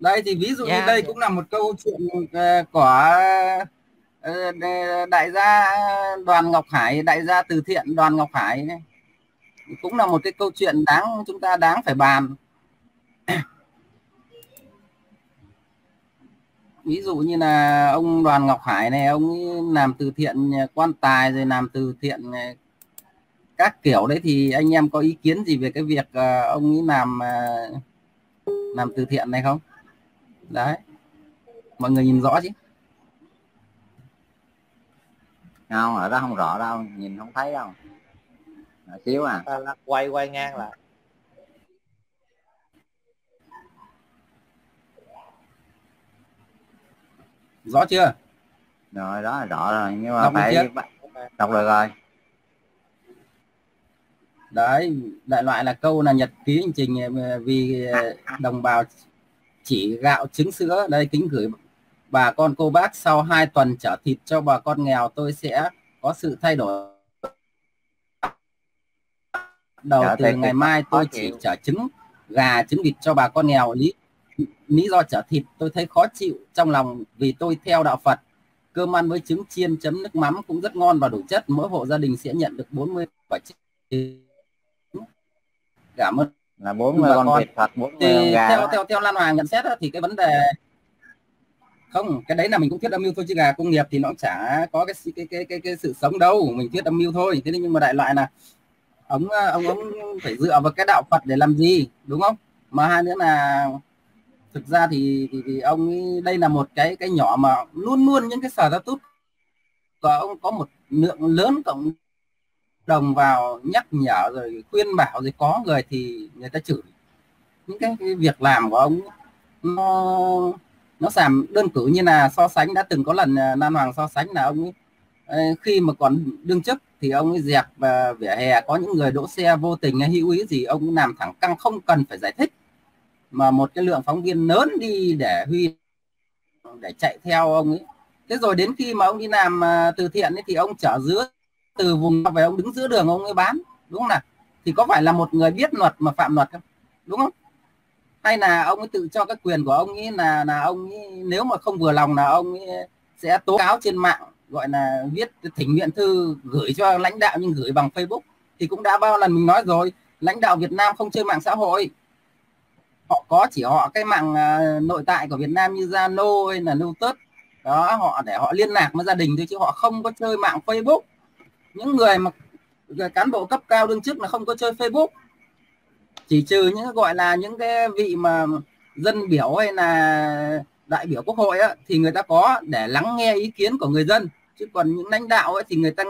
Đấy thì ví dụ như đây cũng là một câu chuyện của đại gia Đoàn Ngọc Hải, đại gia từ thiện Đoàn Ngọc Hải, cũng là một cái câu chuyện chúng ta đáng phải bàn. Ví dụ như là ông Đoàn Ngọc Hải này, ông làm từ thiện quan tài rồi làm từ thiện các kiểu đấy, thì anh em có ý kiến gì về cái việc ông ấy làm từ thiện này không? Đấy, mọi người nhìn rõ chứ. Không, ở đó không rõ đâu, nhìn không thấy đâu. Ở xíu à. Quay ngang lại. Rõ chưa? Rồi, đó là rõ rồi, nhưng mà đọc phải đọc được rồi. Đấy, đại loại là câu là nhật ký hành trình vì đồng bào chỉ gạo trứng sữa. Đây, kính gửi bà con cô bác, sau 2 tuần chở thịt cho bà con nghèo, tôi sẽ có sự thay đổi. Đầu từ ngày mai tôi chỉ chở trứng gà, trứng vịt cho bà con nghèo. Lý do chở thịt tôi thấy khó chịu trong lòng vì tôi theo đạo Phật. Cơm ăn với trứng chiên chấm nước mắm cũng rất ngon và đủ chất. Mỗi hộ gia đình sẽ nhận được 40 quả trứng. Cảm ơn. Là 40 con vịt thật, 40 con gà. Theo Lan Hoàng nhận xét đó, thì cái vấn đề không, cái đấy là mình cũng thuyết âm mưu thôi, chứ gà công nghiệp thì nó cũng chả có cái sự sống đâu, mình thuyết âm mưu thôi. Thế nhưng mà đại loại là ông phải dựa vào cái đạo Phật để làm gì, đúng không? Mà hai nữa là thực ra thì ông đây là một cái nhỏ mà luôn luôn những cái sở ra tút của ông có một lượng lớn cộng đồng vào nhắc nhở rồi khuyên bảo, rồi có người thì người ta chửi. Những cái việc làm của ông nó giảm đơn cử như là so sánh, đã từng có lần Nam Hoàng so sánh là ông ấy, khi mà còn đương chức thì ông ấy dẹp và vỉa hè có những người đỗ xe vô tình hay hữu ý gì, ông làm thẳng căng không cần phải giải thích, mà một cái lượng phóng viên lớn đi để chạy theo ông ấy. Thế rồi đến khi mà ông đi làm từ thiện ấy, thì ông chở dứa từ vùng về, ông đứng giữa đường ông ấy bán, đúng không nào? Thì có phải là một người biết luật mà phạm luật không, đúng không? Hay là ông ấy tự cho cái quyền của ông ấy là ông ấy, nếu mà không vừa lòng là ông ấy sẽ tố cáo trên mạng, gọi là viết thỉnh nguyện thư gửi cho lãnh đạo, nhưng gửi bằng Facebook. Thì cũng đã bao lần mình nói rồi, lãnh đạo Việt Nam không chơi mạng xã hội, họ có chỉ họ cái mạng nội tại của Việt Nam như Zalo hay là Lotus đó, họ để họ liên lạc với gia đình thôi, chứ họ không có chơi mạng Facebook. Những người mà cán bộ cấp cao đương chức là không có chơi Facebook, chỉ trừ những gọi là những cái vị mà dân biểu hay là đại biểu quốc hội ấy, thì người ta có để lắng nghe ý kiến của người dân, chứ còn những lãnh đạo ấy, thì người ta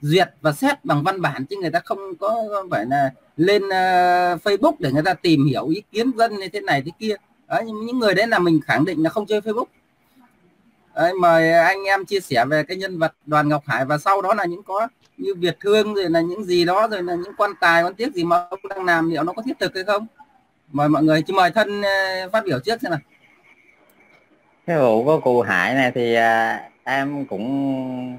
duyệt và xét bằng văn bản, chứ người ta không có phải là lên Facebook để người ta tìm hiểu ý kiến dân như thế này thế kia. Đấy, những người đấy là mình khẳng định là không chơi Facebook. Đấy, mời anh em chia sẻ về cái nhân vật Đoàn Ngọc Hải, và sau đó là những có như Việt Hương rồi là những gì đó, rồi là những quan tài quan tiếc gì mà ông đang làm, liệu nó có thiết thực hay không? Mời mọi người, chứ mời Thân phát biểu trước xem nào. Cái vụ của cụ Hải này thì em cũng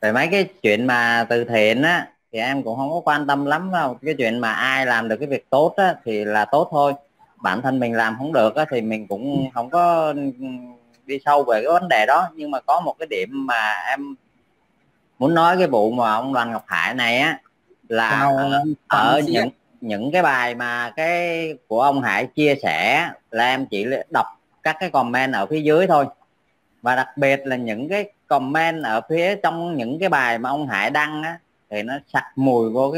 về mấy cái chuyện mà từ thiện á thì em cũng không có quan tâm lắm đâu. Cái chuyện mà ai làm được cái việc tốt á thì là tốt thôi, bản thân mình làm không được á thì mình cũng không có đi sâu về cái vấn đề đó. Nhưng mà có một cái điểm mà em muốn nói cái vụ mà ông Đoàn Ngọc Hải này á là ở những cái bài mà cái của ông Hải chia sẻ là em chỉ đọc các cái comment ở phía dưới thôi, và đặc biệt là những cái comment ở phía trong những cái bài mà ông Hải đăng á thì nó sặc mùi của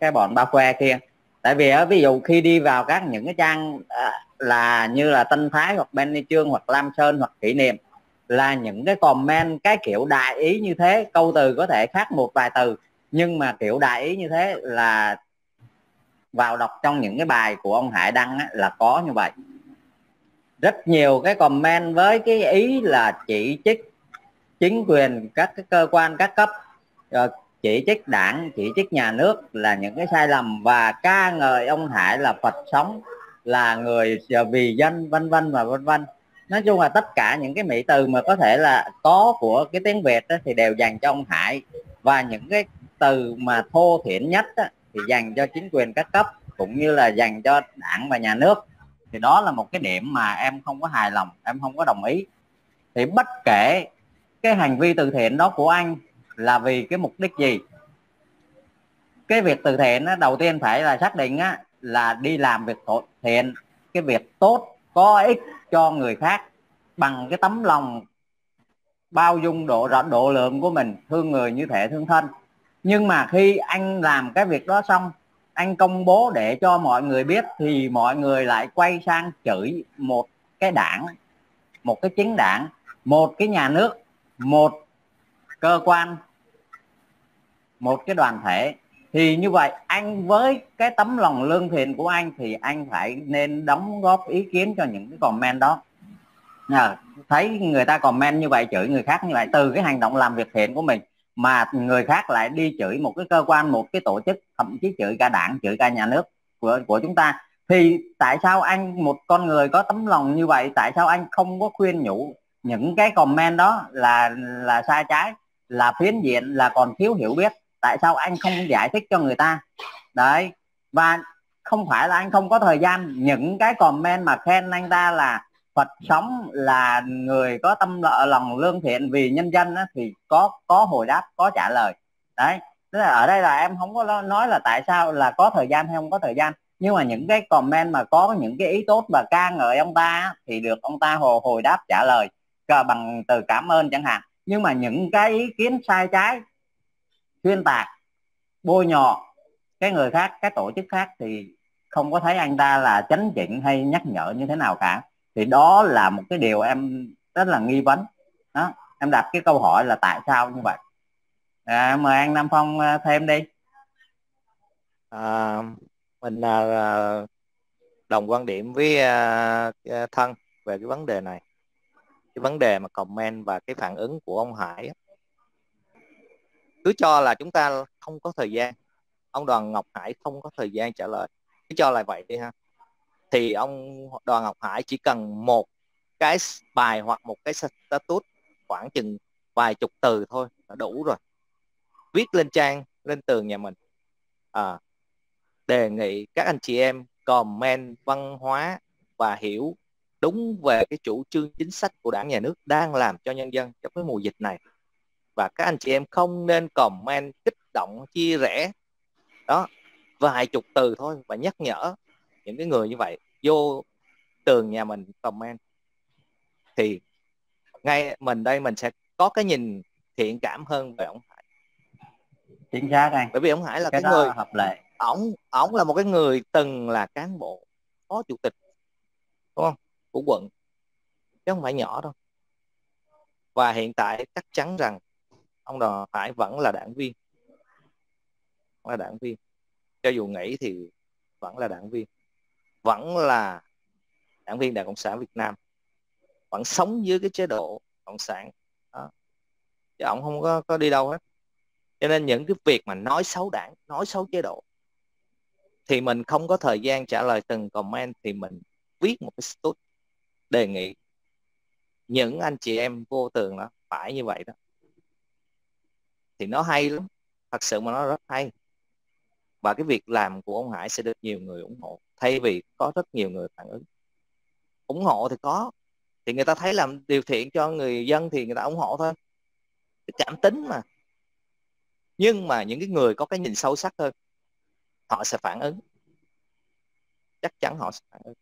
cái bọn ba que kia. Tại vì á, ví dụ khi đi vào các những cái trang là như là Tân Thái hoặc Benny Trương hoặc Lam Sơn hoặc Kỷ Niệm là những cái comment cái kiểu đại ý như thế, câu từ có thể khác một vài từ nhưng mà kiểu đại ý như thế là vào đọc trong những cái bài của ông Hải đăng á, là có như vậy. Rất nhiều cái comment với cái ý là chỉ trích chính quyền, các cái cơ quan các cấp, chỉ trích đảng, chỉ trích nhà nước là những cái sai lầm, và ca ngợi ông Hải là Phật sống, là người vì dân vân vân và vân vân. Nói chung là tất cả những cái mỹ từ mà có thể là có của cái tiếng Việt đó, thì đều dành cho ông Hải, và những cái từ mà thô thiển nhất đó, thì dành cho chính quyền các cấp cũng như là dành cho đảng và nhà nước. thì đó là một cái điểm mà em không có hài lòng, em không có đồng ý. Thì bất kể cái hành vi từ thiện đó của anh là vì cái mục đích gì, cái việc từ thiện đó, đầu tiên phải là xác định á, là đi làm việc thiện, cái việc tốt có ích cho người khác bằng cái tấm lòng bao dung độ lượng của mình, thương người như thể thương thân. Nhưng mà khi anh làm cái việc đó xong, anh công bố để cho mọi người biết, thì mọi người lại quay sang chửi một cái đảng, một cái chính đảng, một cái nhà nước, một cơ quan, một cái đoàn thể. Thì như vậy anh với cái tấm lòng lương thiện của anh thì anh phải nên đóng góp ý kiến cho những cái comment đó. Thấy người ta comment như vậy, chửi người khác như vậy, từ cái hành động làm việc thiện của mình mà người khác lại đi chửi một cái cơ quan, một cái tổ chức, thậm chí chửi cả đảng, chửi cả nhà nước của chúng ta, thì tại sao anh, một con người có tấm lòng như vậy, tại sao anh không có khuyên nhủ những cái comment đó là sai trái, là phiến diện, là còn thiếu hiểu biết? Tại sao anh không giải thích cho người ta? Đấy, và không phải là anh không có thời gian. Những cái comment mà khen anh ta là Phật sống, là người có tâm lòng lương thiện vì nhân dân á, thì có hồi đáp, có trả lời. Đấy, tức là ở đây là em không có nói là tại sao là có thời gian hay không có thời gian, nhưng mà những cái comment mà có những cái ý tốt và ca ngợi ông ta á, thì được ông ta hồi đáp trả lời bằng từ cảm ơn chẳng hạn. Nhưng mà những cái ý kiến sai trái, xuyên tạc, bôi nhọ cái người khác, cái tổ chức khác, thì không có thấy anh ta là chấn chỉnh hay nhắc nhở như thế nào cả. Thì đó là một cái điều em rất là nghi vấn đó. Em đặt cái câu hỏi là tại sao như vậy. Mời anh Nam Phong thêm đi. Mình đồng quan điểm với Thân về cái vấn đề này. Cái vấn đề mà comment và cái phản ứng của ông Hải, cứ cho là chúng ta không có thời gian, ông Đoàn Ngọc Hải không có thời gian trả lời, cứ cho là vậy đi ha. Thì ông Đoàn Ngọc Hải chỉ cần một cái bài hoặc một cái status khoảng chừng vài chục từ thôi là đủ rồi, viết lên trang, lên tường nhà mình. Đề nghị các anh chị em comment văn hóa và hiểu đúng về cái chủ trương chính sách của đảng nhà nước đang làm cho nhân dân trong cái mùa dịch này. Và các anh chị em không nên comment kích động, chia rẽ đó, vài chục từ thôi, và nhắc nhở những cái người như vậy vô tường nhà mình comment. Thì ngay mình đây mình sẽ có cái nhìn thiện cảm hơn về ông Hải. Chính xác này. Bởi vì ông Hải là cái người hợp lệ. Ổng là một cái người từng là cán bộ, phó chủ tịch, đúng không, của quận, chứ không phải nhỏ đâu. Và hiện tại chắc chắn rằng ông Đoàn Ngọc Hải vẫn là đảng viên, cho dù nghỉ thì vẫn là đảng viên, Đảng Cộng sản Việt Nam, vẫn sống dưới cái chế độ cộng sản đó. Chứ ông không có đi đâu hết. Cho nên những cái việc mà nói xấu đảng, nói xấu chế độ, thì mình không có thời gian trả lời từng comment, thì mình viết một cái status đề nghị những anh chị em vô tường đó phải như vậy đó. Thì nó hay lắm, thật sự mà nó rất hay. Và cái việc làm của ông Hải sẽ được nhiều người ủng hộ, thay vì có rất nhiều người phản ứng. Ủng hộ thì có, thì người ta thấy làm điều thiện cho người dân thì người ta ủng hộ thôi, cái cảm tính mà. Nhưng mà những cái người có cái nhìn sâu sắc hơn, họ sẽ phản ứng, chắc chắn họ sẽ phản ứng.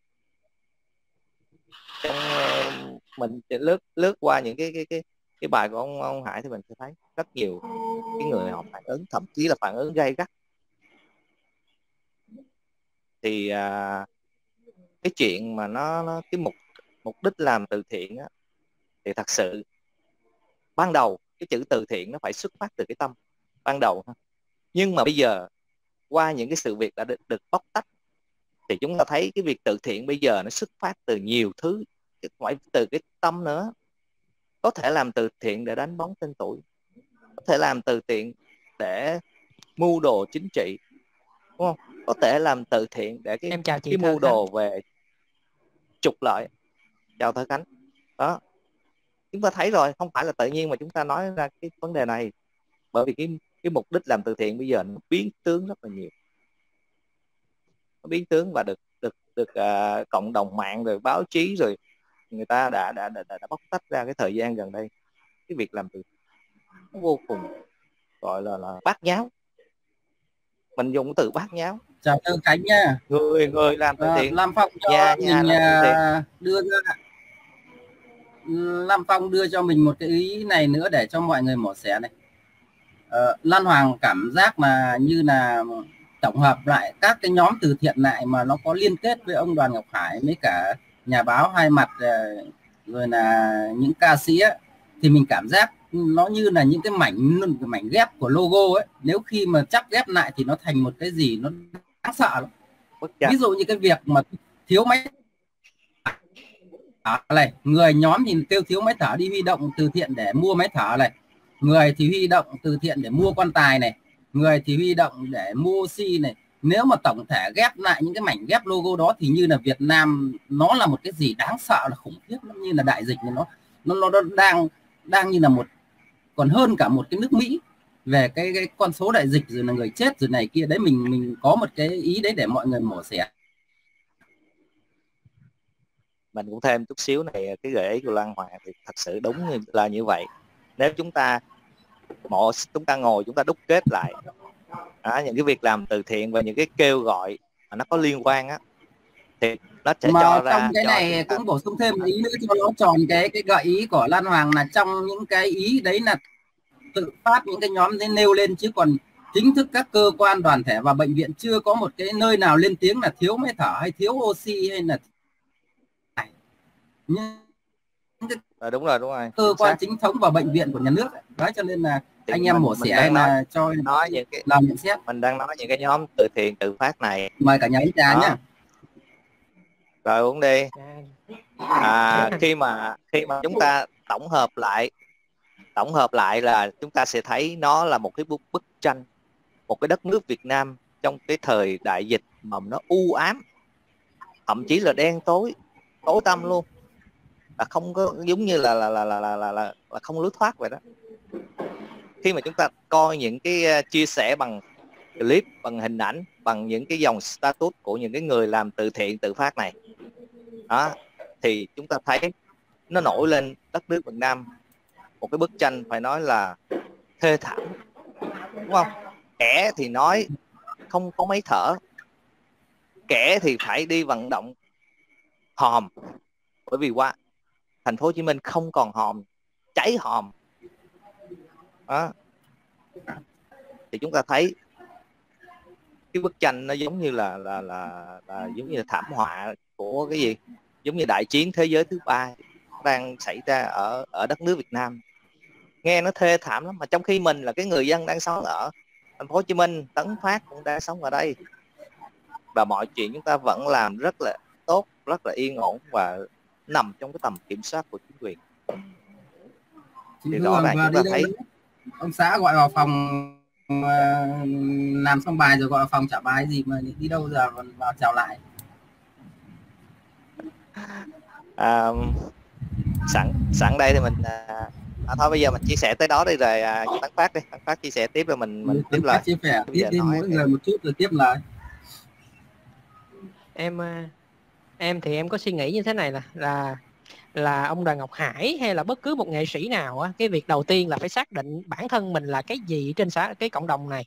Mình lướt qua những cái bài của ông Hải thì mình sẽ thấy rất nhiều cái người họ phản ứng, thậm chí là phản ứng gay gắt. Thì cái chuyện mà nó cái mục đích làm từ thiện á, thì thật sự ban đầu cái chữ từ thiện nó phải xuất phát từ cái tâm ban đầu. Nhưng mà bây giờ qua những cái sự việc đã được bóc tách, thì chúng ta thấy cái việc từ thiện bây giờ nó xuất phát từ nhiều thứ, chứ không phải từ cái tâm nữa. Có thể làm từ thiện để đánh bóng tên tuổi, có thể làm từ thiện để mưu đồ chính trị, đúng không? Có thể làm từ thiện để cái mưu đồ về trục lợi. Chào Thơ Khánh. Đó, chúng ta thấy rồi, không phải là tự nhiên mà chúng ta nói ra cái vấn đề này. Bởi vì cái mục đích làm từ thiện bây giờ nó biến tướng rất là nhiều, nó biến tướng và được được cộng đồng mạng rồi báo chí rồi người ta đã bóc tách ra cái thời gian gần đây cái việc làm từ nó vô cùng gọi là bát nháo, mình dùng từ bát nháo. Chào Tư Khánh nha, người làm từ thiện. Lam Phong cho mình đưa ra, Lam Phong đưa cho mình một cái ý này nữa để cho mọi người mổ xẻ này. Lan Hoàng cảm giác mà như là tổng hợp lại các cái nhóm từ thiện lại mà nó có liên kết với ông Đoàn Ngọc Hải với cả nhà báo Hai Mặt rồi là những ca sĩ ấy, thì mình cảm giác nó như là những cái mảnh ghép của logo ấy, nếu khi mà chắp ghép lại thì nó thành một cái gì nó đáng sợ lắm. Ví dụ như cái việc mà thiếu máy thở này, người nhóm thì kêu thiếu máy thở đi huy động từ thiện để mua máy thở này, người thì huy động từ thiện để mua quan tài này, người thì huy động để mua oxy này. Nếu mà tổng thể ghép lại những cái mảnh ghép logo đó thì như là Việt Nam nó là một cái gì đáng sợ, là khủng khiếp lắm, như là đại dịch này, nó đang như là một, còn hơn cả một cái nước Mỹ về cái con số đại dịch rồi là người chết rồi này kia đấy. Mình có một cái ý đấy để mọi người mổ xẻ. Mình cũng thêm chút xíu này, cái gợi ý của Lan Hoàng thì thật sự đúng là như vậy. Nếu chúng ta ngồi chúng ta đúc kết lại những cái việc làm từ thiện và những cái kêu gọi mà nó có liên quan á, thì nó sẽ mà cho trong ra cái này cũng bổ sung thêm ý nữa cho nó tròn cái gợi ý của Lan Hoàng, là trong những cái ý đấy là tự phát những cái nhóm đấy nêu lên, chứ còn chính thức các cơ quan đoàn thể và bệnh viện chưa có một cái nơi nào lên tiếng là thiếu máy thở hay thiếu oxy hay là đúng rồi cơ quan chính thống và bệnh viện của nhà nước đấy. Cho nên là thì anh em mổ xẻ là cho nói những cái làm nhận xét, mình đang nói những cái nhóm từ thiện tự phát này. Mời cả nhà uống trà nhá, rồi uống đi. Khi mà chúng ta tổng hợp lại là chúng ta sẽ thấy nó là một cái bức tranh, một cái đất nước Việt Nam trong cái thời đại dịch mà nó u ám, thậm chí là đen tối tăm luôn, là không có giống như là không lối thoát vậy đó. Khi mà chúng ta coi những cái chia sẻ bằng clip, bằng hình ảnh, bằng những cái dòng status của những cái người làm từ thiện tự phát này đó, thì chúng ta thấy nó nổi lên đất nước Việt Nam một cái bức tranh phải nói là thê thảm, đúng không? Kẻ thì nói không có máy thở, kẻ thì phải đi vận động hòm, bởi vì qua thành phố Hồ Chí Minh không còn hòm, cháy hòm đó. Thì chúng ta thấy cái bức tranh nó giống như là giống như là thảm họa của cái gì, giống như đại chiến thế giới thứ ba đang xảy ra ở đất nước Việt Nam. Nghe nó thê thảm lắm, mà trong khi mình là cái người dân đang sống ở thành phố Hồ Chí Minh, Tấn Phát cũng đang sống ở đây, và mọi chuyện chúng ta vẫn làm rất là tốt, rất là yên ổn và nằm trong cái tầm kiểm soát của chính quyền. Thì rõ ràng chúng ta thấy ông xã gọi vào phòng làm xong bài rồi gọi vào phòng trả bài gì mà đi đâu giờ còn vào chào lại. Sẵn đây thì mình thôi bây giờ mình chia sẻ tới đó đi, rồi Tấn Phát chia sẻ tiếp rồi mình tiếp lời, chia sẻ tiếp đi mỗi người một chút rồi tiếp lời. Em thì em có suy nghĩ như thế này là ông Đoàn Ngọc Hải hay là bất cứ một nghệ sĩ nào á, cái việc đầu tiên là phải xác định bản thân mình là cái gì trên cái cộng đồng này.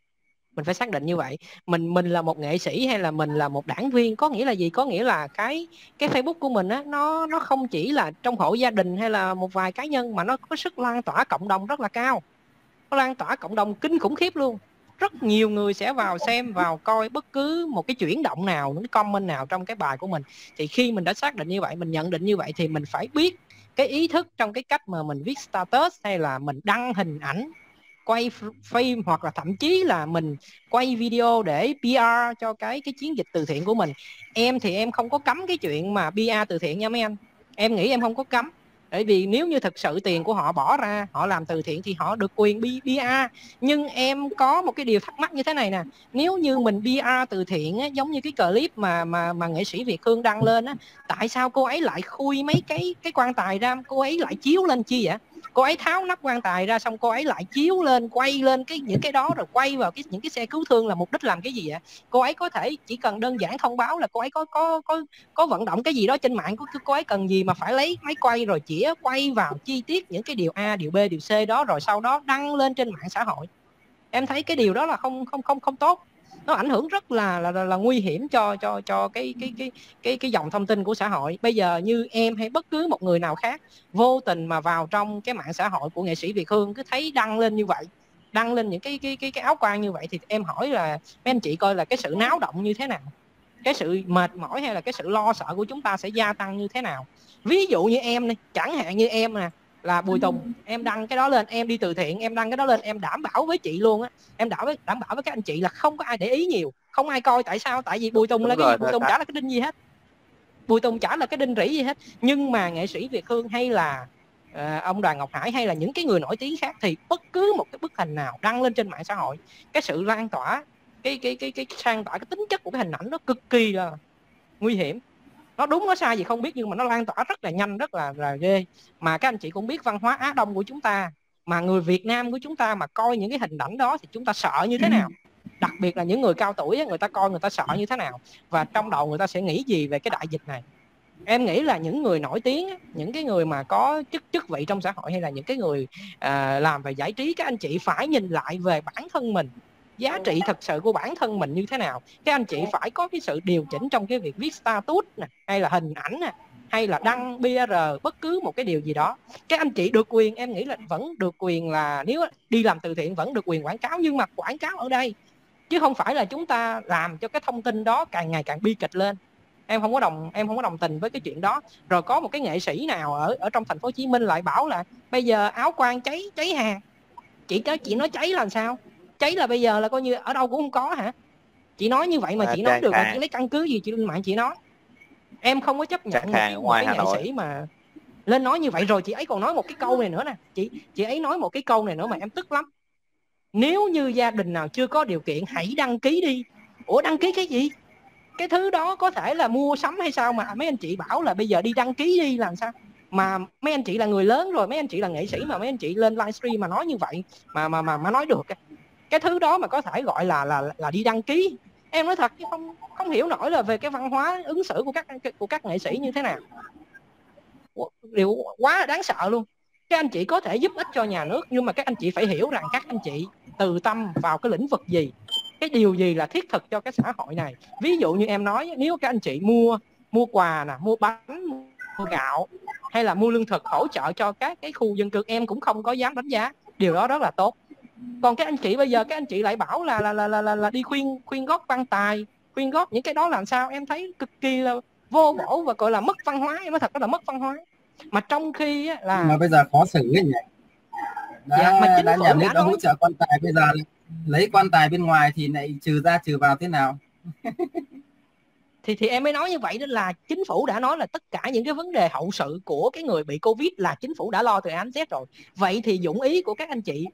Mình phải xác định như vậy, mình là một nghệ sĩ hay là mình là một đảng viên, có nghĩa là gì? Có nghĩa là cái Facebook của mình á, nó không chỉ là trong hộ gia đình hay là một vài cá nhân, mà nó có sức lan tỏa cộng đồng rất là cao. Nó lan tỏa cộng đồng kinh khủng khiếp luôn. Rất nhiều người sẽ vào xem, vào coi bất cứ một cái chuyển động nào, những comment nào trong cái bài của mình. Thì khi mình đã xác định như vậy, mình nhận định như vậy, thì mình phải biết cái ý thức trong cái cách mà mình viết status, hay là mình đăng hình ảnh, quay phim, hoặc là thậm chí là mình quay video để PR cho cái chiến dịch từ thiện của mình. Em thì em không có cấm cái chuyện mà PR từ thiện nha mấy anh. Em nghĩ em không có cấm. Bởi vì nếu như thực sự tiền của họ bỏ ra, họ làm từ thiện thì họ được quyền PR. Nhưng em có một cái điều thắc mắc như thế này nè. Nếu như mình PR từ thiện á, giống như cái clip mà nghệ sĩ Việt Hương đăng lên á, tại sao cô ấy lại khui mấy cái quan tài ra, cô ấy lại chiếu lên chi vậy? cô ấy tháo nắp quan tài ra, xong cô ấy lại chiếu lên, quay lên cái những cái đó rồi quay vào cái những cái xe cứu thương, là mục đích làm cái gì ạ? Cô ấy có thể chỉ cần đơn giản thông báo là cô ấy có vận động cái gì đó trên mạng, cô ấy cần gì mà phải lấy máy quay rồi chĩa quay vào chi tiết những cái điều A, điều B, điều C đó rồi sau đó đăng lên trên mạng xã hội. Em thấy cái điều đó là không tốt. Nó ảnh hưởng rất là nguy hiểm cho cái dòng thông tin của xã hội. Bây giờ như em hay bất cứ một người nào khác vô tình mà vào trong cái mạng xã hội của nghệ sĩ Việt Hương, cứ thấy đăng lên như vậy, đăng lên những cái áo quan như vậy, thì em hỏi là mấy anh chị coi là cái sự náo động như thế nào, cái sự mệt mỏi hay là cái sự lo sợ của chúng ta sẽ gia tăng như thế nào. Ví dụ như em này, chẳng hạn như em nè, là Bùi Tùng, em đăng cái đó lên, em đi từ thiện, em đăng cái đó lên, em đảm bảo với chị luôn á, em đảm bảo với các anh chị là không có ai để ý nhiều, không ai coi. Tại sao? Tại vì Bùi Tùng là cái gì? Bùi Tùng chả là cái đinh gì hết, Bùi Tùng chả là cái đinh rỉ gì hết. Nhưng mà nghệ sĩ Việt Hương hay là ông Đoàn Ngọc Hải hay là những cái người nổi tiếng khác, thì bất cứ một cái bức hình nào đăng lên trên mạng xã hội, cái sự lan tỏa, cái tính chất của cái hình ảnh nó cực kỳ là nguy hiểm. Nó đúng nó sai gì không biết, nhưng mà nó lan tỏa rất là nhanh, rất là ghê. Mà các anh chị cũng biết văn hóa Á Đông của chúng ta, mà người Việt Nam của chúng ta mà coi những cái hình ảnh đó thì chúng ta sợ như thế nào. Đặc biệt là những người cao tuổi, người ta coi người ta sợ như thế nào, và trong đầu người ta sẽ nghĩ gì về cái đại dịch này. Em nghĩ là những người nổi tiếng, những cái người mà có chức vị trong xã hội, hay là những cái người làm về giải trí, các anh chị phải nhìn lại về bản thân mình, giá trị thật sự của bản thân mình như thế nào. Các anh chị phải có cái sự điều chỉnh trong cái việc viết status nè, hay là hình ảnh nè, hay là đăng PR, bất cứ một cái điều gì đó. Các anh chị được quyền, em nghĩ là vẫn được quyền là nếu đi làm từ thiện vẫn được quyền quảng cáo, nhưng mà quảng cáo ở đây, chứ không phải là chúng ta làm cho cái thông tin đó càng ngày càng bi kịch lên. Em không có đồng tình với cái chuyện đó. Rồi có một cái nghệ sĩ nào ở trong thành phố Hồ Chí Minh lại bảo là bây giờ áo quan cháy hàng. Chị nói cháy là sao? Cháy là bây giờ là coi như ở đâu cũng không có hả? Chị nói như vậy mà chị nói được, mà chị lấy căn cứ gì chị lên mạng chị nói? Em không có chấp nhận một cái nghệ sĩ mà lên nói như vậy. Rồi chị ấy còn nói một cái câu này nữa nè, chị ấy nói một cái câu này nữa mà em tức lắm. Nếu như gia đình nào chưa có điều kiện hãy đăng ký đi. Ủa, đăng ký cái gì? Cái thứ đó có thể là mua sắm hay sao mà mấy anh chị bảo là bây giờ đi đăng ký đi làm sao? Mà mấy anh chị là người lớn rồi, mấy anh chị là nghệ sĩ mà mấy anh chị lên livestream mà nói như vậy mà nói được. Cái thứ đó mà có thể gọi là đi đăng ký. Em nói thật chứ không hiểu nổi là về cái văn hóa ứng xử của các nghệ sĩ như thế nào. Điều quá là đáng sợ luôn. Các anh chị có thể giúp ích cho nhà nước, nhưng mà các anh chị phải hiểu rằng các anh chị từ tâm vào cái lĩnh vực gì, cái điều gì là thiết thực cho cái xã hội này. Ví dụ như em nói, nếu các anh chị mua quà nè, mua bánh, mua gạo, hay là mua lương thực hỗ trợ cho các cái khu dân cư, em cũng không có dám đánh giá. Điều đó rất là tốt. Còn các anh chị bây giờ các anh chị lại bảo là đi khuyên góp quan tài, khuyên góp những cái đó làm sao? Em thấy cực kỳ là vô bổ và gọi là mất văn hóa. Em nói thật đó là mất văn hóa. Mà trong khi là mà bây giờ khó xử ấy nhỉ. Mà nhà nước đã hỗ trợ quan tài, bây giờ lấy quan tài bên ngoài thì lại trừ ra trừ vào thế nào? Thì em mới nói như vậy, nên là chính phủ đã nói là tất cả những cái vấn đề hậu sự của cái người bị Covid là chính phủ đã lo từ A đến Z rồi. Vậy thì dụng ý của các anh chị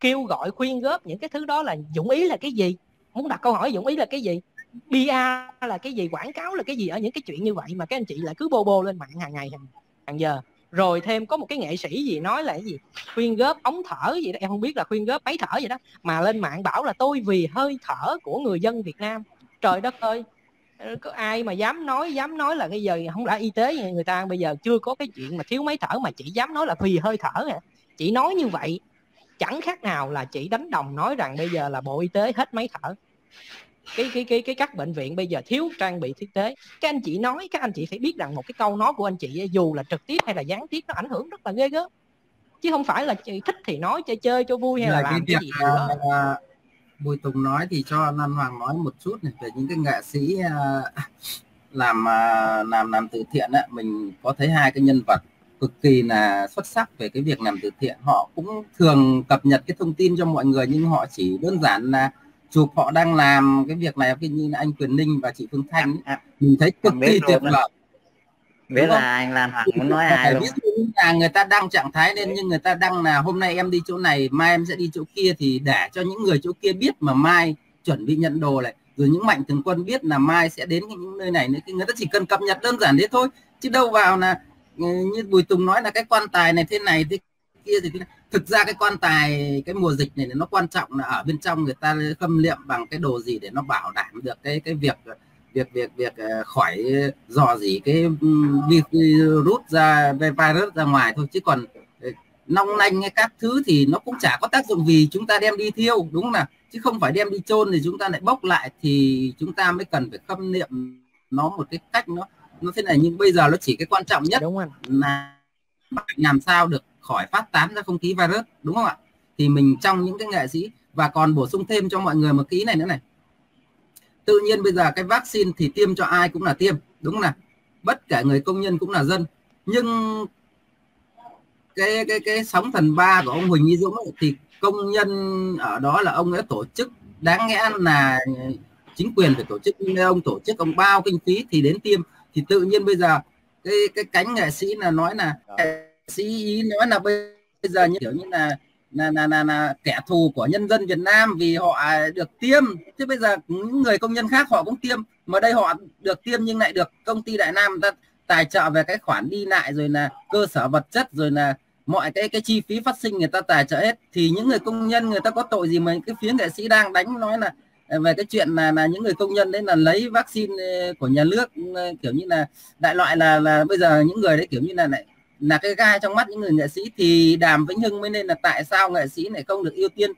kêu gọi khuyên góp những cái thứ đó là dụng ý là cái gì? Muốn đặt câu hỏi dụng ý là cái gì? PR là cái gì? Quảng cáo là cái gì? Ở những cái chuyện như vậy mà các anh chị lại cứ bô lên mạng hàng ngày hàng giờ. Rồi thêm có một cái nghệ sĩ gì nói là cái gì khuyên góp ống thở gì đó, em không biết là khuyên góp máy thở gì đó, mà lên mạng bảo là tôi vì hơi thở của người dân Việt Nam. Trời đất ơi, có ai mà dám nói là bây giờ không đã y tế gì, người ta bây giờ chưa có cái chuyện mà thiếu máy thở mà chị dám nói là vì hơi thở à? Chị nói như vậy chẳng khác nào là chị đánh đồng nói rằng bây giờ là Bộ Y tế hết máy thở, các bệnh viện bây giờ thiếu trang bị y tế. Các anh chị nói, các anh chị phải biết rằng một cái câu nói của anh chị dù là trực tiếp hay là gián tiếp nó ảnh hưởng rất là ghê gớm, chứ không phải là chị thích thì nói chơi cho vui hay là làm cái gì đó. Bùi Tùng nói thì cho Nam Hoàng nói một chút này, về những cái nghệ sĩ làm từ thiện ấy, mình có thấy hai cái nhân vật cực kỳ là xuất sắc về cái việc làm từ thiện. Họ cũng thường cập nhật cái thông tin cho mọi người, nhưng họ chỉ đơn giản là chụp họ đang làm cái việc này, như là anh Quyền Linh và chị Phương Thanh ấy. Mình thấy cực kỳ tuyệt vời. Biết là anh Lan Hoàng muốn nói ai luôn. Là người ta đăng trạng thái lên, nhưng người ta đăng là hôm nay em đi chỗ này, mai em sẽ đi chỗ kia, thì để cho những người chỗ kia biết mà mai chuẩn bị nhận đồ này, rồi những mạnh thường quân biết là mai sẽ đến những nơi này nữa. Người ta chỉ cần cập nhật đơn giản thế thôi, chứ đâu vào là như Bùi Tùng nói là cái quan tài này thế kia thì thực ra cái quan tài, cái mùa dịch này nó quan trọng là ở bên trong người ta khâm liệm bằng cái đồ gì để nó bảo đảm được cái việc khỏi dò dỉ cái virus ra, virus ra ngoài thôi, chứ còn nong nanh hay các thứ thì nó cũng chả có tác dụng vì chúng ta đem đi thiêu, đúng không nào? Chứ không phải đem đi chôn thì chúng ta lại bốc lại, thì chúng ta mới cần phải khâm niệm nó một cái cách nó thế này. Nhưng bây giờ nó chỉ cái quan trọng nhất là làm sao được khỏi phát tán ra không khí virus, đúng không ạ? Thì mình trong những cái nghệ sĩ, và còn bổ sung thêm cho mọi người một cái này nữa này, tự nhiên bây giờ cái vaccine thì tiêm cho ai cũng là tiêm, đúng không nào? Bất cả người công nhân cũng là dân. Nhưng cái sóng thần 3 của ông Huỳnh Uy Dũng ấy, thì công nhân ở đó là ông ấy tổ chức, đáng lẽ là chính quyền phải tổ chức, ông tổ chức, ông bao kinh phí thì đến tiêm. Thì tự nhiên bây giờ cái cánh nghệ sĩ là nói là nghệ sĩ ý nói là bây giờ như kiểu như là kẻ thù của nhân dân Việt Nam vì họ được tiêm. Chứ bây giờ những người công nhân khác họ cũng tiêm, mà đây họ được tiêm nhưng lại được công ty Đại Nam người ta tài trợ về cái khoản đi lại, rồi là cơ sở vật chất, rồi là mọi cái chi phí phát sinh người ta tài trợ hết. Thì những người công nhân người ta có tội gì mà cái phía nghệ sĩ đang đánh nói là về cái chuyện là những người công nhân đấy là lấy vaccine của nhà nước, kiểu như là đại loại là bây giờ những người đấy kiểu như là cái gai trong mắt những người nghệ sĩ. Thì Đàm Vĩnh Hưng mới nên là tại sao nghệ sĩ này không được ưu tiên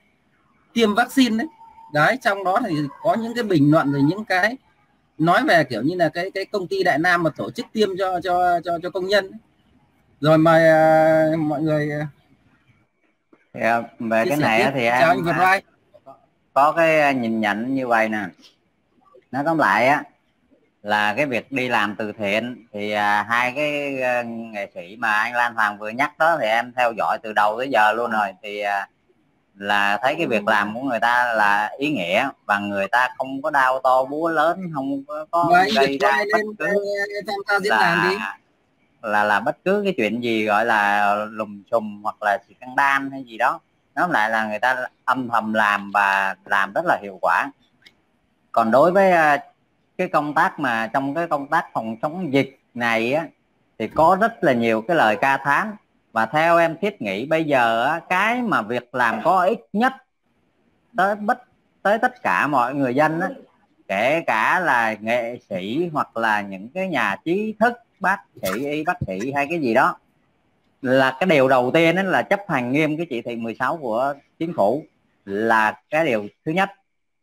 tiêm vaccine đấy. Đấy, trong đó thì có những cái bình luận rồi những cái nói về kiểu như là cái công ty Đại Nam mà tổ chức tiêm cho công nhân. Rồi mời mọi người về cái này thì em có cái nhìn nhận như vậy nè. Nói tóm lại á là cái việc đi làm từ thiện thì hai cái nghệ sĩ mà anh Lan Hoàng vừa nhắc đó thì em theo dõi từ đầu tới giờ luôn rồi, thì là thấy cái việc làm của người ta là ý nghĩa, và người ta không có đao to búa lớn, không có gây ra bất cứ là bất cứ cái chuyện gì gọi là lùm xùm hoặc là scandal hay gì đó. Nói lại là người ta âm thầm làm và làm rất là hiệu quả. Còn đối với cái công tác mà trong cái công tác phòng chống dịch này á, thì có rất là nhiều cái lời ca thán. Và theo em thiết nghĩ bây giờ á, cái mà việc làm có ích nhất tới tất cả mọi người dân á, kể cả là nghệ sĩ hoặc là những cái nhà trí thức, bác sĩ, y bác sĩ hay cái gì đó, là cái điều đầu tiên là chấp hành nghiêm cái chỉ thị 16 của chính phủ, là cái điều thứ nhất.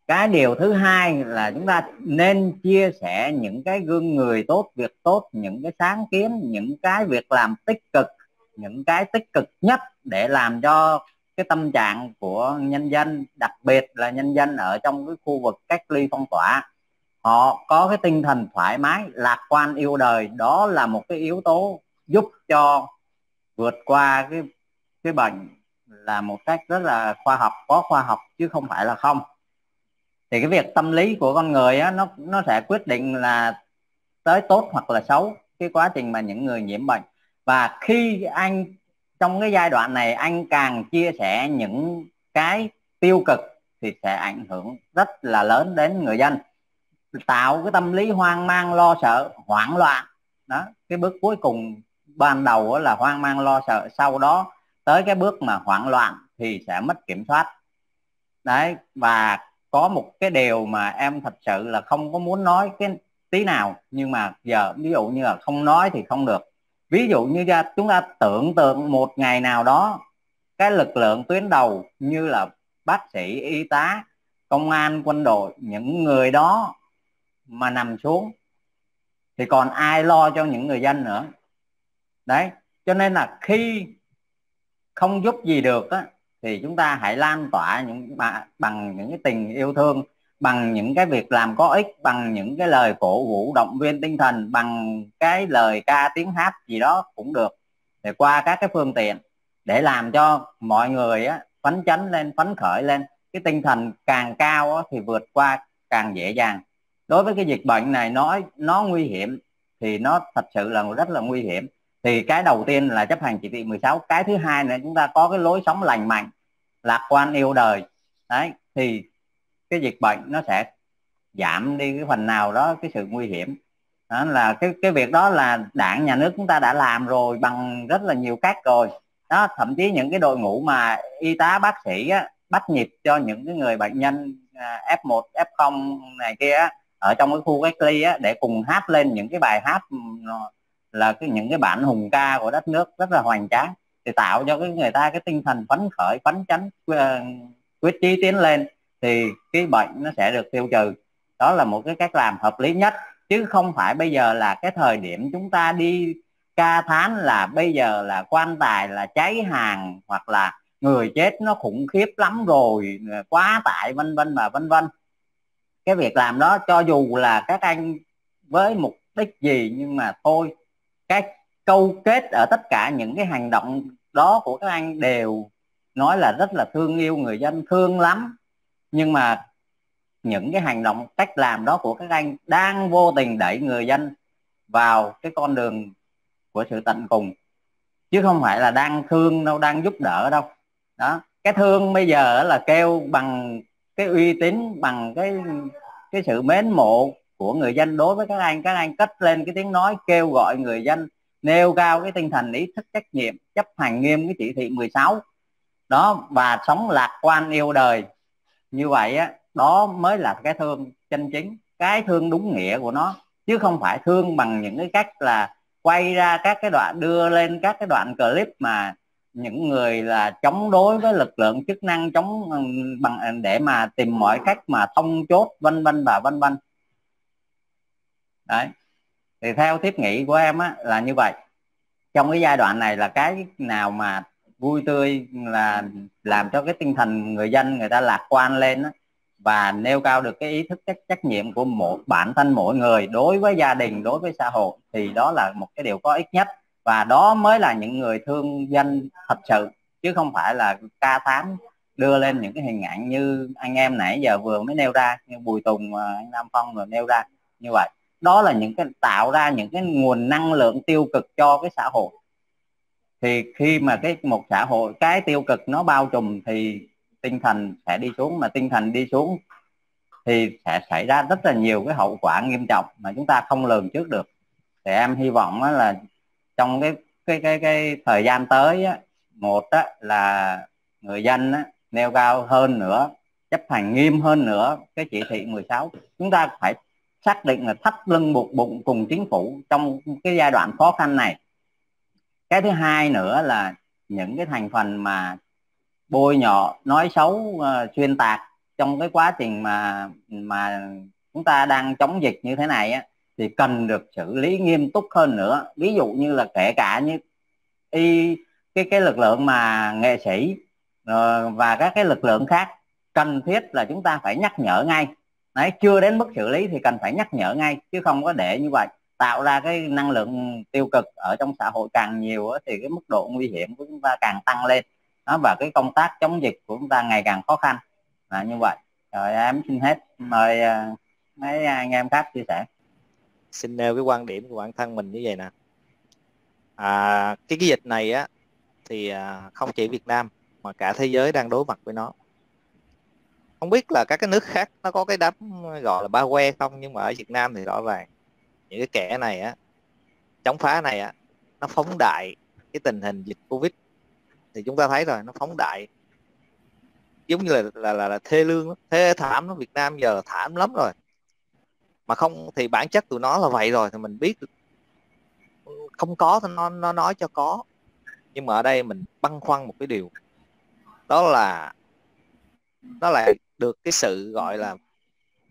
Cái điều thứ hai là chúng ta nên chia sẻ những cái gương người tốt, việc tốt, những cái sáng kiến, những cái việc làm tích cực, những cái tích cực nhất để làm cho cái tâm trạng của nhân dân, đặc biệt là nhân dân ở trong cái khu vực cách ly phong tỏa, họ có cái tinh thần thoải mái, lạc quan, yêu đời. Đó là một cái yếu tố giúp cho vượt qua cái bệnh là một cách rất là khoa học, có khoa học chứ không phải là không. Thì cái việc tâm lý của con người á, nó sẽ quyết định là tới tốt hoặc là xấu cái quá trình mà những người nhiễm bệnh. Và khi anh trong cái giai đoạn này anh càng chia sẻ những cái tiêu cực thì sẽ ảnh hưởng rất là lớn đến người dân, tạo cái tâm lý hoang mang, lo sợ, hoảng loạn đó. Cái bước cuối cùng ban đầu là hoang mang lo sợ, sau đó tới cái bước mà hoảng loạn thì sẽ mất kiểm soát đấy. Và có một cái điều mà em thật sự là không có muốn nói cái tí nào, nhưng mà giờ ví dụ như là không nói thì không được. Ví dụ như chúng ta tưởng tượng một ngày nào đó cái lực lượng tuyến đầu như là bác sĩ, y tá, công an, quân đội, những người đó mà nằm xuống thì còn ai lo cho những người dân nữa đấy. Cho nên là khi không giúp gì được á, thì chúng ta hãy lan tỏa bằng những cái tình yêu thương, bằng những cái việc làm có ích, bằng những cái lời cổ vũ động viên tinh thần, bằng cái lời ca tiếng hát gì đó cũng được, để qua các cái phương tiện để làm cho mọi người á, phấn chấn lên, phấn khởi lên. Cái tinh thần càng cao á, thì vượt qua càng dễ dàng. Đối với cái dịch bệnh này nó nguy hiểm thì nó thật sự là rất là nguy hiểm. Thì cái đầu tiên là chấp hành chỉ thị 16. Cái thứ hai là chúng ta có cái lối sống lành mạnh, lạc quan, yêu đời đấy, thì cái dịch bệnh nó sẽ giảm đi cái phần nào đó cái sự nguy hiểm. Đó là cái việc đó là đảng, nhà nước chúng ta đã làm rồi bằng rất là nhiều cách rồi. đó. Thậm chí những cái đội ngũ mà y tá bác sĩ á, bắt nhịp cho những cái người bệnh nhân F1, F0 này kia á, ở trong cái khu cách ly á, để cùng hát lên những cái bài hát là những cái bản hùng ca của đất nước rất là hoành tráng, thì tạo cho cái người ta cái tinh thần phấn khởi, phấn chấn, quyết chí tiến lên, thì cái bệnh nó sẽ được tiêu trừ. Đó là một cái cách làm hợp lý nhất, chứ không phải bây giờ là cái thời điểm chúng ta đi ca thán là bây giờ là quan tài là cháy hàng, hoặc là người chết nó khủng khiếp lắm rồi, quá tải vân vân và vân vân. Cái việc làm đó cho dù là các anh với mục đích gì, nhưng mà thôi, cái câu kết ở tất cả những cái hành động đó của các anh đều nói là rất là thương yêu người dân, thương lắm, nhưng mà những cái hành động, cách làm đó của các anh đang vô tình đẩy người dân vào cái con đường của sự tận cùng, chứ không phải là đang thương đâu, đang giúp đỡ đâu đó. Cái thương bây giờ là kêu bằng cái uy tín, bằng cái sự mến mộ của người dân đối với các anh. Các anh cất lên cái tiếng nói kêu gọi người dân nêu cao cái tinh thần ý thức trách nhiệm, chấp hành nghiêm cái chỉ thị 16 đó, và sống lạc quan yêu đời. Như vậy á, đó mới là cái thương chân chính, cái thương đúng nghĩa của nó, chứ không phải thương bằng những cái cách là quay ra các cái đoạn, đưa lên các cái đoạn clip mà những người là chống đối với lực lượng chức năng, chống bằng để mà tìm mọi cách mà thông chốt vân vân và vân vân. Đấy, thì theo tiếp nghĩ của em á, là như vậy. Trong cái giai đoạn này là cái nào mà vui tươi, là làm cho cái tinh thần người dân người ta lạc quan lên á, và nêu cao được cái ý thức trách nhiệm của bản thân mỗi người đối với gia đình, đối với xã hội, thì đó là một cái điều có ích nhất, và đó mới là những người thương dân thật sự, chứ không phải là ca thán đưa lên những cái hình ảnh như anh em nãy giờ vừa mới nêu ra, như Bùi Tùng, anh Nam Phong vừa nêu ra như vậy. Đó là những cái tạo ra những cái nguồn năng lượng tiêu cực cho cái xã hội. Thì khi mà một xã hội cái tiêu cực nó bao trùm thì tinh thần sẽ đi xuống, mà tinh thần đi xuống thì sẽ xảy ra rất là nhiều cái hậu quả nghiêm trọng mà chúng ta không lường trước được. Thì em hy vọng là trong cái thời gian tới á, một á, là người dân á, nêu cao hơn nữa, chấp hành nghiêm hơn nữa cái chỉ thị 16. Chúng ta phải xác định là thắt lưng buộc bụng cùng chính phủ trong cái giai đoạn khó khăn này. Cái thứ hai nữa là những cái thành phần mà bôi nhọ, nói xấu, xuyên tạc trong cái quá trình mà chúng ta đang chống dịch như thế này á, thì cần được xử lý nghiêm túc hơn nữa. Ví dụ như là kể cả như cái lực lượng mà nghệ sĩ và các cái lực lượng khác, cần thiết là chúng ta phải nhắc nhở ngay. Đấy, chưa đến mức xử lý thì cần phải nhắc nhở ngay, chứ không có để như vậy tạo ra cái năng lượng tiêu cực ở trong xã hội càng nhiều á, thì cái mức độ nguy hiểm của chúng ta càng tăng lên. Đó, và cái công tác chống dịch của chúng ta ngày càng khó khăn là như vậy. Rồi em xin hết, mời mấy anh em khác chia sẻ. Xin nêu cái quan điểm của bản thân mình như vậy nè. Cái dịch này á, thì không chỉ Việt Nam mà cả thế giới đang đối mặt với nó. Không biết là các cái nước khác nó có cái đám gọi là ba que không, nhưng mà ở Việt Nam thì rõ ràng những cái kẻ này á, chống phá này á, nó phóng đại cái tình hình dịch Covid. Thì chúng ta thấy rồi, nó phóng đại giống như là thê lương, thê thảm nó. Việt Nam giờ là thảm lắm rồi, mà không thì bản chất tụi nó là vậy rồi, thì mình biết không có thì nó nói cho có. Nhưng mà ở đây mình băn khoăn một cái điều, đó là nó lại được cái sự gọi là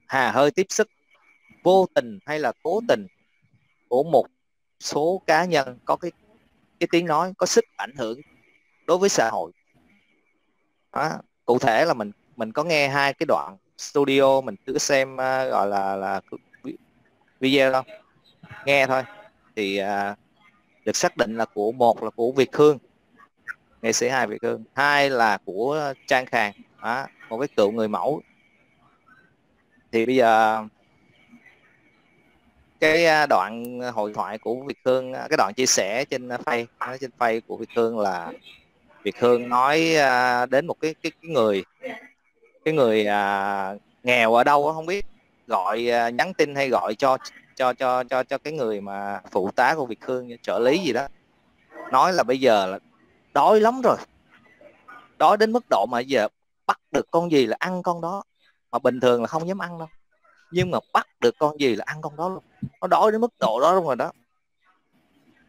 hà hơi tiếp sức vô tình hay là cố tình của một số cá nhân có cái tiếng nói, có sức ảnh hưởng đối với xã hội. Đó. Cụ thể là mình có nghe hai cái đoạn studio, mình cứ xem gọi là video đâu, nghe thôi, thì được xác định là của, một là của Việt Hương, nghệ sĩ hài Việt Hương, hai là của Trang Khàng, đó, một cái cựu người mẫu. Thì bây giờ cái đoạn hội thoại của Việt Hương, cái đoạn chia sẻ trên Facebook của Việt Hương là Việt Hương nói đến một cái người nghèo ở đâu không biết, gọi nhắn tin hay gọi cho cái người mà phụ tá của Việt Hương, trợ lý gì đó, nói là bây giờ là đói lắm rồi, đói đến mức độ mà giờ bắt được con gì là ăn con đó, mà bình thường là không dám ăn đâu, nhưng mà bắt được con gì là ăn con đó luôn, nó đói đến mức độ đó luôn rồi đó.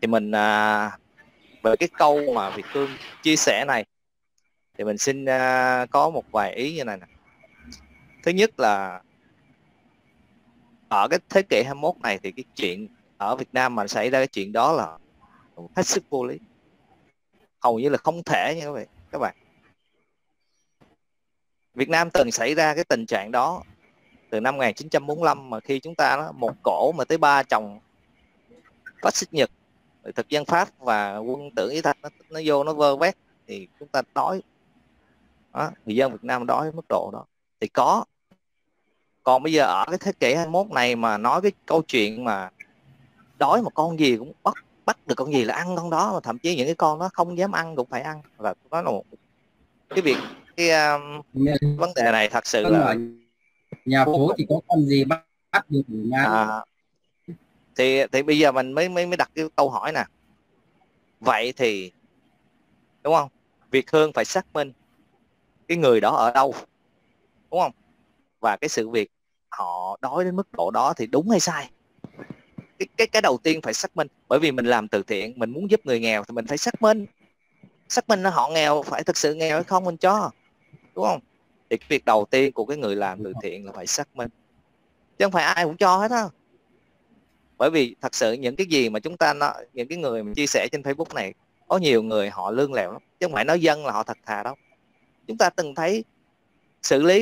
Thì mình về cái câu mà Việt Hương chia sẻ này thì mình xin có một vài ý như này nè. Thứ nhất là ở cái thế kỷ 21 này thì cái chuyện ở Việt Nam mà xảy ra cái chuyện đó là hết sức vô lý, hầu như là không thể nha các bạn. Việt Nam từng xảy ra cái tình trạng đó từ năm 1945, mà khi chúng ta đó, một cổ mà tới 3 chồng phát xít Nhật, thực dân Pháp và quân tử Ý Thanh nó vô nó vơ vét, thì chúng ta đói đó, người dân Việt Nam đói mức độ đó thì có. Còn bây giờ ở cái thế kỷ 21 này mà nói cái câu chuyện mà đói mà con gì cũng bắt được con gì là ăn con đó, mà thậm chí những cái con nó không dám ăn cũng phải ăn, và đó là một cái việc vấn đề này thật sự là nhà phố thì có con gì bắt được thì bây giờ mình mới đặt cái câu hỏi nè. Vậy thì đúng không, Việt Hương phải xác minh cái người đó ở đâu, đúng không, và cái sự việc họ đói đến mức độ đó thì đúng hay sai. Cái đầu tiên phải xác minh, bởi vì mình làm từ thiện, mình muốn giúp người nghèo thì mình phải xác minh là họ nghèo, phải thực sự nghèo hay không mình cho, đúng không? Thì cái việc đầu tiên của cái người làm từ thiện là phải xác minh, chứ không phải ai cũng cho hết á. Bởi vì thật sự những cái gì mà chúng ta nói, những cái người mình chia sẻ trên Facebook này, có nhiều người họ lương lẹo lắm, chứ không phải nói dân là họ thật thà đâu. Chúng ta từng thấy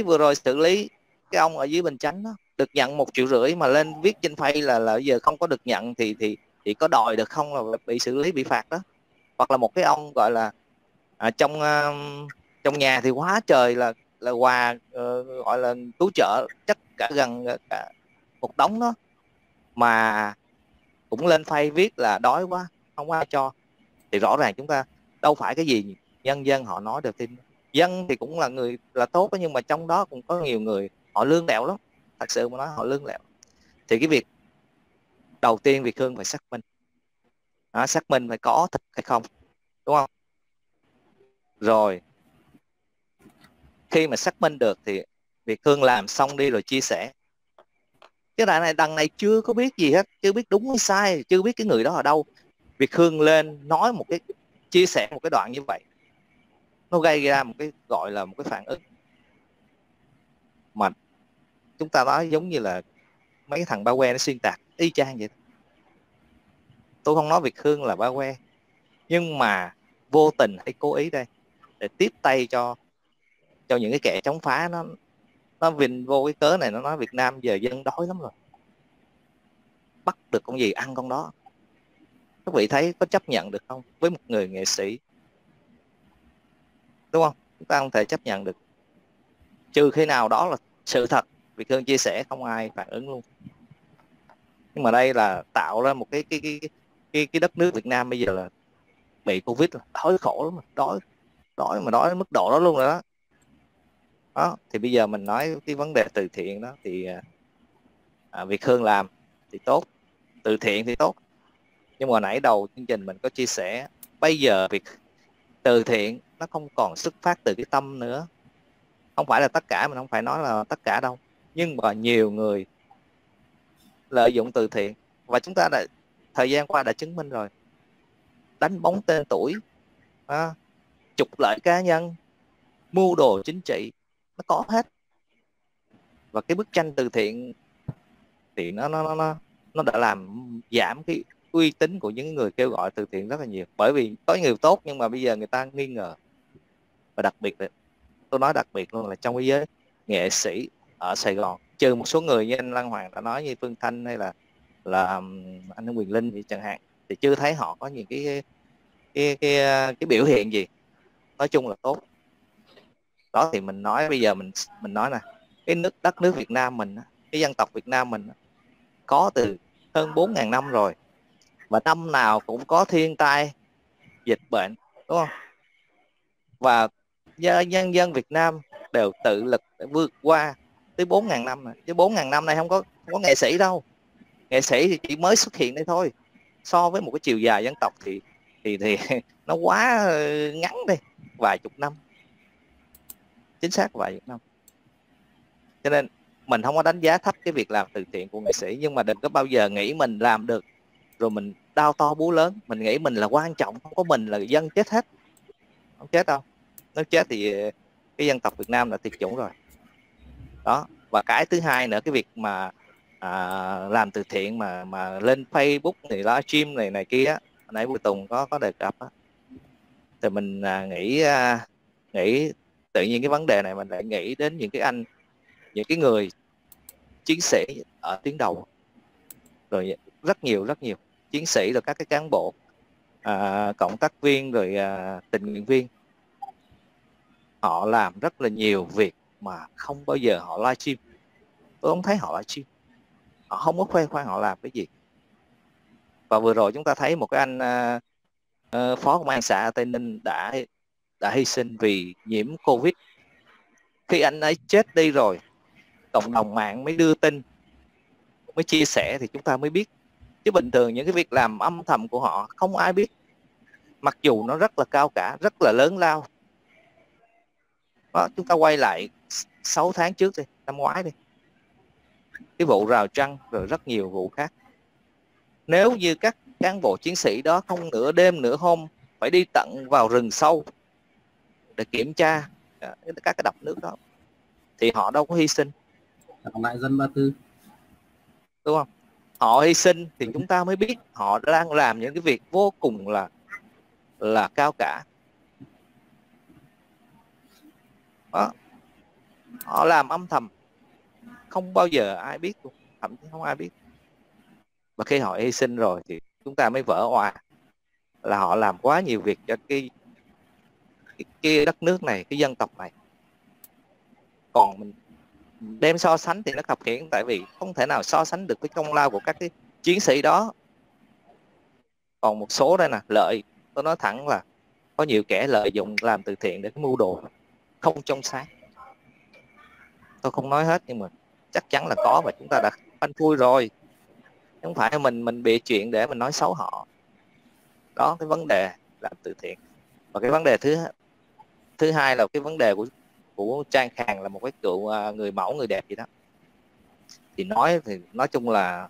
vừa rồi xử lý cái ông ở dưới Bình Chánh đó, được nhận 1,5 triệu mà lên viết trên Face là giờ không có được nhận thì có đòi được không, là bị xử lý, bị phạt đó. Hoặc là một cái ông gọi là trong nhà thì quá trời là quà, gọi là cứu trợ chắc cả gần cả một đống đó, mà cũng lên Face viết là đói quá không ai cho. Thì rõ ràng chúng ta đâu phải cái gì nhân dân họ nói được tin. Dân thì cũng là người là tốt đó, nhưng mà trong đó cũng có nhiều người họ lương lẹo lắm, thật sự mà nói họ lương lẹo. Thì cái việc đầu tiên Việt Hương phải xác minh đó, xác minh phải có thật hay không, đúng không? Rồi khi mà xác minh được thì Việt Hương làm xong đi rồi chia sẻ. Cái đại này đằng này chưa có biết gì hết, chưa biết đúng hay sai, chưa biết cái người đó ở đâu. Việt Hương lên nói một cái, chia sẻ một cái đoạn như vậy, nó gây ra một cái gọi là một cái phản ứng mà chúng ta nói giống như là mấy cái thằng ba que nó xuyên tạc y chang vậy. Tôi không nói Việt Hương là ba que, nhưng mà vô tình hay cố ý đây để tiếp tay cho những cái kẻ chống phá, nó vịnh vô cái cớ này, nó nói Việt Nam giờ dân đói lắm rồi, bắt được con gì ăn con đó. Các vị thấy có chấp nhận được không? Với một người nghệ sĩ, đúng không? Chúng ta không thể chấp nhận được, trừ khi nào đó là sự thật Việt Hương chia sẻ không ai phản ứng luôn. Nhưng mà đây là tạo ra một cái đất nước Việt Nam bây giờ là bị Covid là đói khổ lắm, đói đến mức độ đó luôn rồi đó. Đó, thì bây giờ mình nói cái vấn đề từ thiện đó thì Việt Hương làm thì tốt, từ thiện thì tốt. Nhưng mà nãy đầu chương trình mình có chia sẻ, bây giờ việc từ thiện nó không còn xuất phát từ cái tâm nữa. Không phải là tất cả, mình không phải nói là tất cả đâu, nhưng mà nhiều người lợi dụng từ thiện, và chúng ta đã thời gian qua đã chứng minh rồi, đánh bóng tên tuổi, trục lợi cá nhân, mưu đồ chính trị, nó có hết. Và cái bức tranh từ thiện thì nó đã làm giảm cái uy tín của những người kêu gọi từ thiện rất là nhiều, bởi vì có nhiều tốt nhưng mà bây giờ người ta nghi ngờ. Và đặc biệt, tôi nói đặc biệt luôn là trong cái giới nghệ sĩ ở Sài Gòn, trừ một số người như anh Lan Hoàng đã nói, như Phương Thanh hay là anh Quyền Linh thì chẳng hạn, thì chưa thấy họ có những cái biểu hiện gì, nói chung là tốt. Đó thì mình nói bây giờ mình nói nè, cái đất nước Việt Nam mình, cái dân tộc Việt Nam mình có từ hơn 4.000 năm rồi, và năm nào cũng có thiên tai, dịch bệnh, đúng không? Và nhân dân Việt Nam đều tự lực để vượt qua tới 4.000 năm này. Chứ 4.000 năm này không có nghệ sĩ đâu. Nghệ sĩ thì chỉ mới xuất hiện đây thôi. So với một cái chiều dài dân tộc thì nó quá ngắn đi, vài chục năm, chính xác vài chục năm. Cho nên mình không có đánh giá thấp cái việc làm từ thiện của nghệ sĩ, nhưng mà đừng có bao giờ nghĩ mình làm được rồi mình đao to búa lớn, mình nghĩ mình là quan trọng, không có mình là dân chết hết. Không chết đâu, nếu chết thì cái dân tộc Việt Nam là tuyệt chủng rồi đó. Và cái thứ hai nữa, cái việc mà làm từ thiện mà lên Facebook thì livestream này kia á, hồi nãy Bùi Tùng có đề cập á, thì mình nghĩ tự nhiên cái vấn đề này mình lại nghĩ đến những cái người chiến sĩ ở tuyến đầu, rồi rất nhiều chiến sĩ, rồi các cái cán bộ, cộng tác viên, rồi tình nguyện viên, họ làm rất là nhiều việc mà không bao giờ họ livestream. Tôi không thấy họ livestream, họ không có khoe khoang họ làm cái gì. Và vừa rồi chúng ta thấy một cái anh phó công an xã Tây Ninh đã hy sinh vì nhiễm Covid. Khi anh ấy chết đi rồi, cộng đồng mạng mới đưa tin, mới chia sẻ thì chúng ta mới biết. Chứ bình thường những cái việc làm âm thầm của họ không ai biết, mặc dù nó rất là cao cả, rất là lớn lao. Đó, chúng ta quay lại 6 tháng trước đi, năm ngoái đi, cái vụ rào trăng rồi rất nhiều vụ khác. Nếu như các cán bộ chiến sĩ đó không nửa đêm nửa hôm phải đi tận vào rừng sâu để kiểm tra các cái đập nước đó, thì họ đâu có hy sinh. Còn lại dân 34, đúng không? Họ hy sinh thì chúng ta mới biết họ đang làm những cái việc vô cùng là cao cả. Đó, họ làm âm thầm, không bao giờ ai biết, thậm chí không ai biết. Và khi họ hy sinh rồi thì chúng ta mới vỡ òa là họ làm quá nhiều việc cho cái đất nước này, cái dân tộc này. Còn mình đem so sánh thì nó khập khiễng, tại vì không thể nào so sánh được với công lao của các cái chiến sĩ đó. Còn một số đây nè, lợi, tôi nói thẳng là có nhiều kẻ lợi dụng làm từ thiện để mưu đồ không trong sáng. Tôi không nói hết nhưng mà chắc chắn là có, và chúng ta đã phanh phui rồi. Không phải mình bịa chuyện để mình nói xấu họ. Đó, cái vấn đề làm từ thiện. Và cái vấn đề thứ hai là cái vấn đề của Trang Khàng, là một cái cựu người mẫu, người đẹp gì đó, thì nói chung là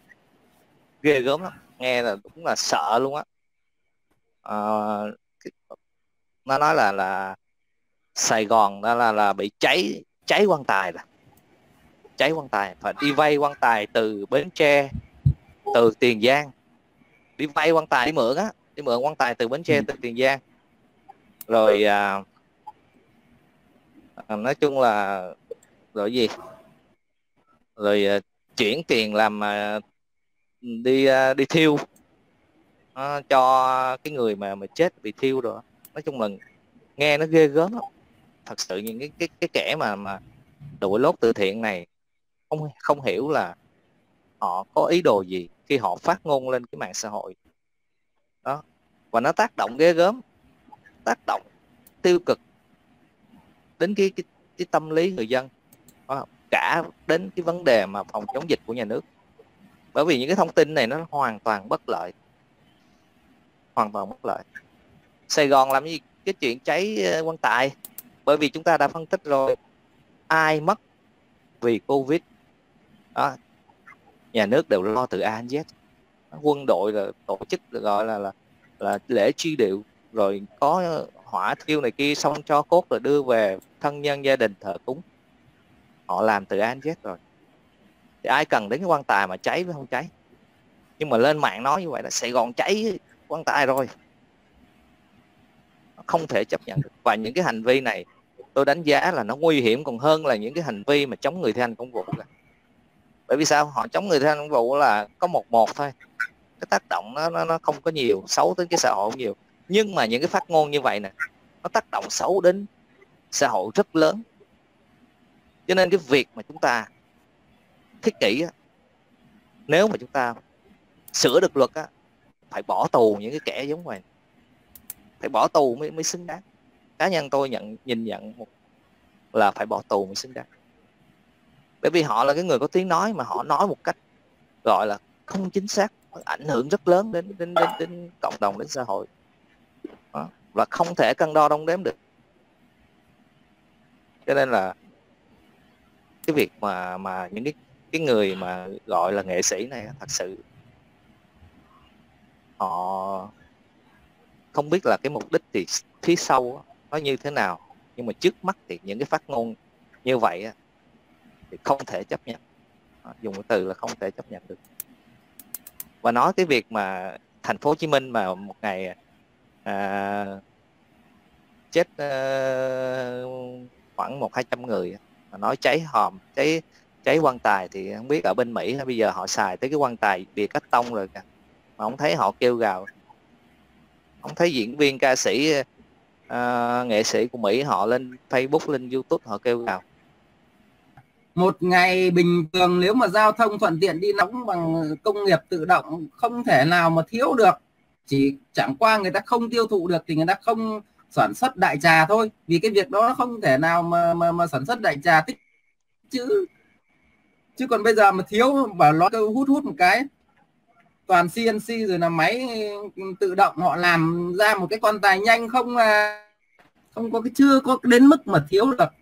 ghê gớm lắm, nghe là đúng là sợ luôn á. Nó nói là Sài Gòn đó là bị cháy quan tài, là cháy quan tài, phải đi vay quan tài từ Bến Tre, từ Tiền Giang, đi vay quan tài, đi mượn quan tài từ Bến Tre, từ Tiền Giang. Rồi nói chung là rồi gì, rồi chuyển tiền làm đi thiêu cho cái người mà chết bị thiêu rồi. Nói chung là nghe nó ghê gớm lắm. Thật sự những cái kẻ mà đội lốt từ thiện này không hiểu là họ có ý đồ gì khi họ phát ngôn lên cái mạng xã hội đó, và nó tác động ghê gớm, tác động tiêu cực đến cái tâm lý người dân, cả đến cái vấn đề mà phòng chống dịch của nhà nước. Bởi vì những cái thông tin này nó hoàn toàn bất lợi, hoàn toàn bất lợi. Sài Gòn làm gì cái chuyện cháy quan tài, bởi vì chúng ta đã phân tích rồi, ai mất vì Covid đó, nhà nước đều lo từ A đến Z. Quân đội là tổ chức gọi là lễ truy điệu, rồi có hỏa thiêu này kia, xong cho cốt rồi đưa về thân nhân gia đình thờ cúng. Họ làm từ A đến Z rồi, thì ai cần đến cái quan tài mà cháy với không cháy. Nhưng mà lên mạng nói như vậy là Sài Gòn cháy quan tài rồi, không thể chấp nhận được. Và những cái hành vi này tôi đánh giá là nó nguy hiểm còn hơn là những cái hành vi mà chống người thi hành công vụ. Bởi vì sao? Họ chống người thi hành công vụ là có một thôi, cái tác động nó không có nhiều, xấu tới cái xã hội không nhiều. Nhưng mà những cái phát ngôn như vậy nè, nó tác động xấu đến xã hội rất lớn. Cho nên cái việc mà chúng ta thiết kỷ, nếu mà chúng ta sửa được luật, phải bỏ tù những cái kẻ giống vậy, phải bỏ tù mới xứng đáng. Cá nhân tôi nhìn nhận là phải bỏ tù mới xứng đáng. Bởi vì họ là cái người có tiếng nói, mà họ nói một cách gọi là không chính xác, ảnh hưởng rất lớn đến cộng đồng, đến xã hội. và không thể cân đo đong đếm được. Cho nên là cái việc mà những cái người mà gọi là nghệ sĩ này thật sự họ không biết là cái mục đích thì phía sau nó như thế nào, nhưng mà trước mắt thì những cái phát ngôn như vậy thì không thể chấp nhận, dùng cái từ là không thể chấp nhận được. Và nói cái việc mà thành phố Hồ Chí Minh mà một ngày chết khoảng 100-200 người, mà nói cháy hòm, cháy quan tài, thì không biết ở bên Mỹ bây giờ họ xài tới cái quan tài bìa cách tông rồi cả. Mà không thấy họ kêu gào, không thấy diễn viên, ca sĩ, nghệ sĩ của Mỹ họ lên Facebook, lên YouTube họ kêu gào. Một ngày bình thường nếu mà giao thông thuận tiện đi nóng bằng công nghiệp tự động không thể nào mà thiếu được. Chỉ chẳng qua người ta không tiêu thụ được thì người ta không sản xuất đại trà thôi. Vì cái việc đó không thể nào mà sản xuất đại trà tích chứ còn bây giờ mà thiếu bảo nó hút một cái toàn CNC rồi là máy tự động, họ làm ra một cái quan tài nhanh không có, chưa có đến mức mà thiếu được.